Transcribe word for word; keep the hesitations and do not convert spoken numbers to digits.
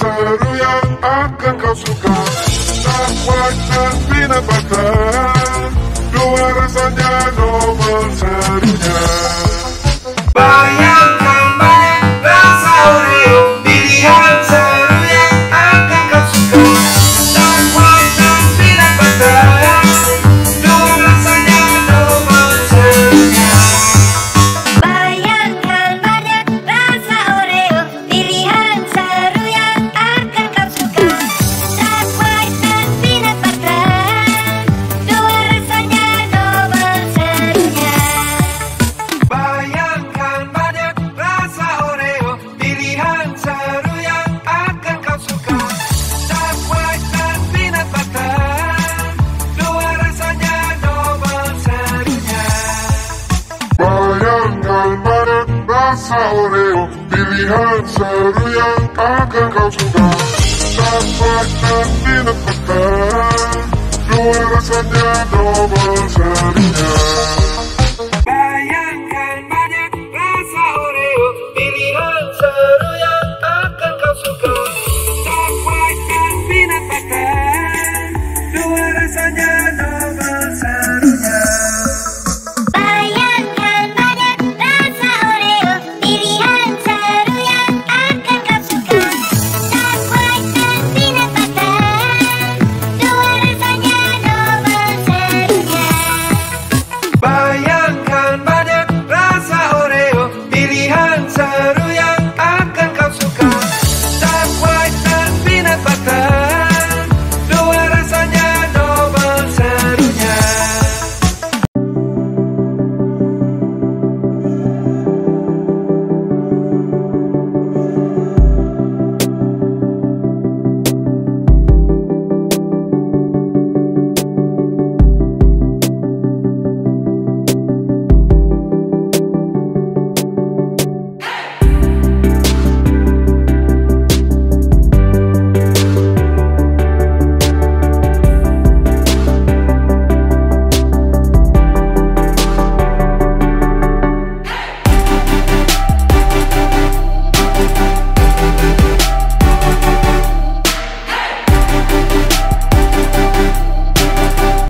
seru yang akan kau suka. Coklat dan peanut butter, dua rasanya nomor serunya. Bayangkan main rasa Oreo, pilihan seru yang akan kau suka. Coklat dan peanut butter, dua rasanya nomor serunya. Bayangkan banyak rasa Oreo, pilihan seru yang akan kau suka. Coklat dan peanut butter, dua rasanya nomor serunya. Bayangkan banyak rasa Oreo, pilihan seru yang akan kau suka. Coklat dan peanut butter, dua rasanya nomor serunya. Bayangkan banyak rasa Oreo, pilihan seru yang akan kau suka. Coklat dan peanut butter, dua rasanya nomor serunya.